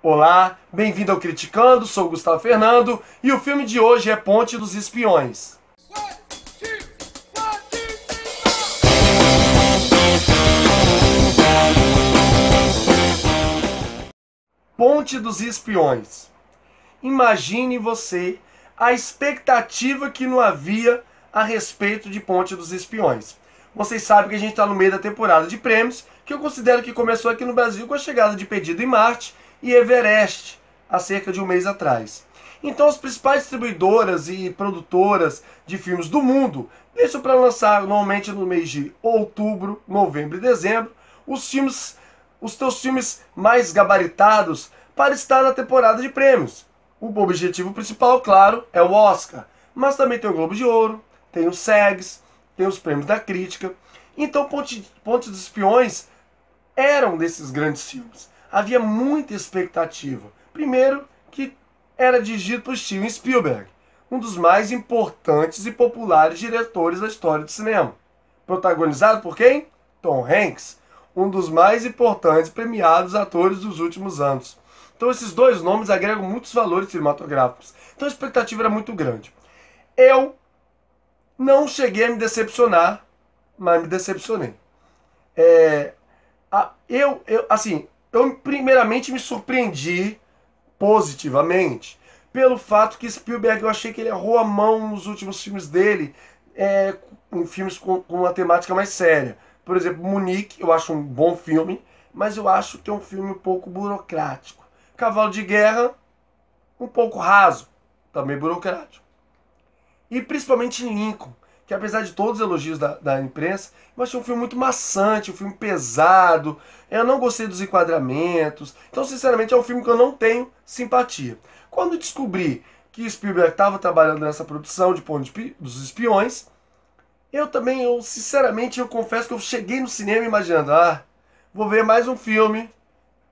Olá, bem-vindo ao Criticando, sou o Gustavo Fernando e o filme de hoje é Ponte dos Espiões. Ponte dos Espiões. Imagine você a expectativa que não havia a respeito de Ponte dos Espiões. Vocês sabem que a gente está no meio da temporada de prêmios, que eu considero que começou aqui no Brasil com a chegada de Pedro e Marte e Everest, há cerca de um mês atrás. Então as principais distribuidoras e produtoras de filmes do mundo deixam para lançar normalmente no mês de outubro, novembro e dezembro os teus filmes mais gabaritados para estar na temporada de prêmios. O objetivo principal, claro, é o Oscar, mas também tem o Globo de Ouro, tem os SAGs, tem os prêmios da crítica. Então Ponte dos Espiões eram desses grandes filmes. Havia muita expectativa. Primeiro, que era dirigido por Steven Spielberg, um dos mais importantes e populares diretores da história do cinema. Protagonizado por quem? Tom Hanks, um dos mais importantes e premiados atores dos últimos anos. Então esses dois nomes agregam muitos valores cinematográficos. Então a expectativa era muito grande. Eu não cheguei a me decepcionar, mas me decepcionei. Eu primeiramente me surpreendi positivamente pelo fato que Spielberg, eu achei que ele errou a mão nos últimos filmes dele, em filmes com uma temática mais séria. Por exemplo, Munique, eu acho um bom filme, mas eu acho que é um filme um pouco burocrático. Cavalo de Guerra, um pouco raso, também burocrático. E principalmente Lincoln, que apesar de todos os elogios da imprensa, eu achei um filme muito maçante, um filme pesado, eu não gostei dos enquadramentos. Então, sinceramente, é um filme que eu não tenho simpatia. Quando descobri que Spielberg estava trabalhando nessa produção de Ponte dos Espiões, eu confesso que eu cheguei no cinema imaginando, vou ver mais um filme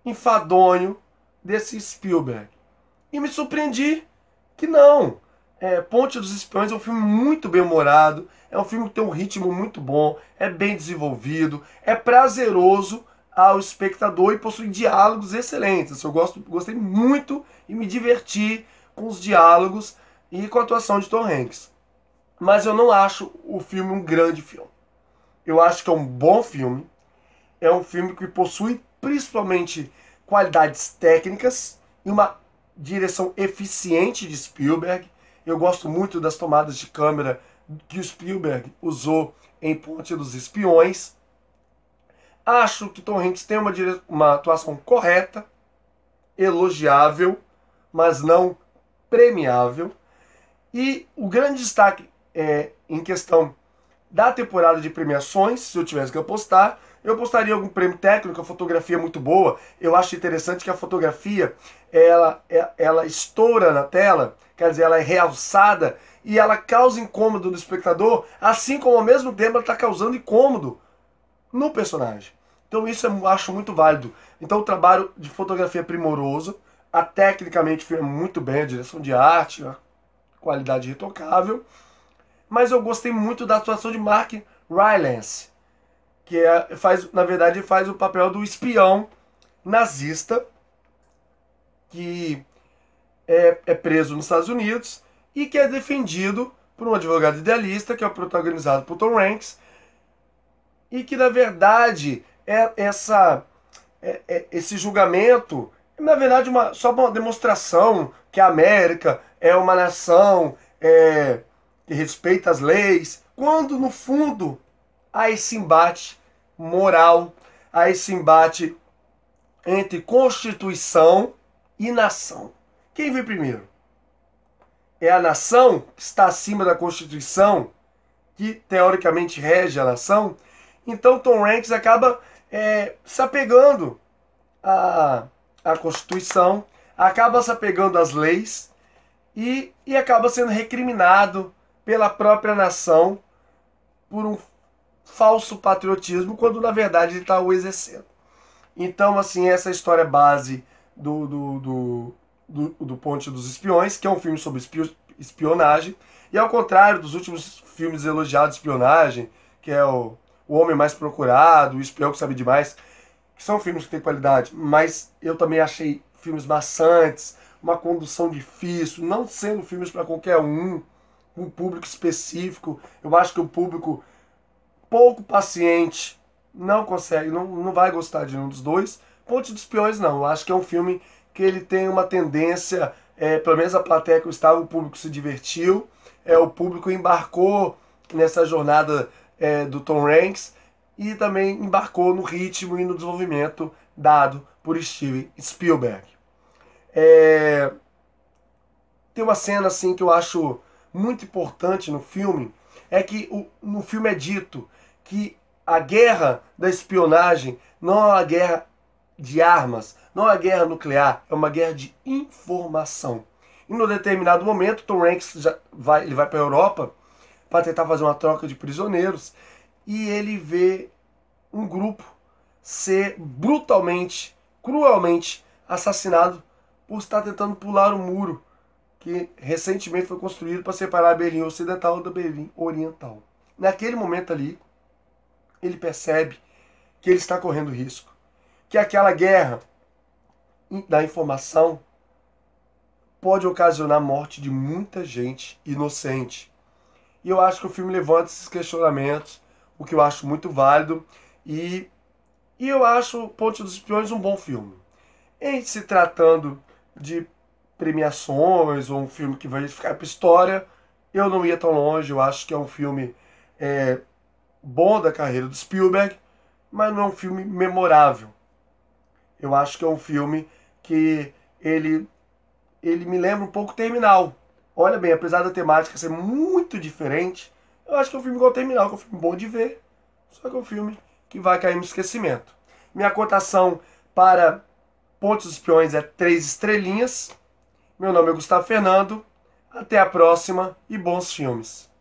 enfadonho desse Spielberg. E me surpreendi que não. Ponte dos Espiões é um filme muito bem-humorado, é um filme que tem um ritmo muito bom, é bem desenvolvido, é prazeroso ao espectador e possui diálogos excelentes. Eu gostei muito e me diverti com os diálogos e com a atuação de Tom Hanks. Mas eu não acho o filme um grande filme. Eu acho que é um bom filme, é um filme que possui principalmente qualidades técnicas e uma direção eficiente de Spielberg. Eu gosto muito das tomadas de câmera que o Spielberg usou em Ponte dos Espiões. Acho que Tom Hanks tem uma atuação correta, elogiável, mas não premiável. E o grande destaque em questão da temporada de premiações, se eu tivesse que apostar, eu apostaria algum prêmio técnico. A fotografia é muito boa. Eu acho interessante que a fotografia ela estoura na tela, quer dizer, ela é realçada e ela causa incômodo no espectador, assim como ao mesmo tempo ela está causando incômodo no personagem. Então isso eu acho muito válido. Então o trabalho de fotografia é primoroso, tecnicamente foi muito bem, a direção de arte, a qualidade retocável, mas eu gostei muito da atuação de Mark Rylance, que na verdade faz o papel do espião nazista, que é preso nos Estados Unidos e que é defendido por um advogado idealista, que é protagonizado por Tom Hanks, e que na verdade esse julgamento é na verdade só uma demonstração que a América é uma nação que respeita as leis, quando no fundo há esse embate moral, há esse embate entre Constituição e nação. Quem vem primeiro? É a nação que está acima da Constituição, que teoricamente rege a nação. Então Tom Hanks acaba se apegando à Constituição, acaba se apegando às leis e acaba sendo recriminado pela própria nação por um falso patriotismo, quando na verdade ele está o exercendo. Então, assim, essa é a história base do Ponte dos Espiões, que é um filme sobre espionagem, e ao contrário dos últimos filmes elogiados de espionagem, que é o Homem Mais Procurado, o Espião Que Sabe Demais, que são filmes que têm qualidade, mas eu também achei filmes maçantes, uma condução difícil, não sendo filmes para qualquer um, um público específico. Eu acho que o público pouco paciente não consegue, não vai gostar de nenhum dos dois. Ponte dos Peões não, eu acho que é um filme que ele tem uma tendência, pelo menos a plateia que eu estava, o público se divertiu, o público embarcou nessa jornada do Tom Hanks e também embarcou no ritmo e no desenvolvimento dado por Steven Spielberg. Tem uma cena assim que eu acho muito importante no filme, é que no filme é dito que a guerra da espionagem não é uma guerra de armas, não é uma guerra nuclear, é uma guerra de informação. E num determinado momento, Tom Hanks vai para a Europa para tentar fazer uma troca de prisioneiros e ele vê um grupo ser brutalmente, cruelmente assassinado por estar tentando pular um muro que recentemente foi construído para separar a Berlim Ocidental da Berlim Oriental. Naquele momento ali, ele percebe que ele está correndo risco, que aquela guerra da informação pode ocasionar a morte de muita gente inocente. E eu acho que o filme levanta esses questionamentos, o que eu acho muito válido, e eu acho Ponte dos Espiões um bom filme. Em se tratando de premiações ou um filme que vai ficar para história, eu não ia tão longe, eu acho que é um filme bom da carreira do Spielberg, mas não é um filme memorável. Eu acho que é um filme que ele me lembra um pouco Terminal. Olha bem, apesar da temática ser muito diferente, eu acho que é um filme igual Terminal, que é um filme bom de ver, só que é um filme que vai cair no esquecimento. Minha cotação para Ponte dos Espiões é 3 estrelinhas. Meu nome é Gustavo Fernando. Até a próxima e bons filmes.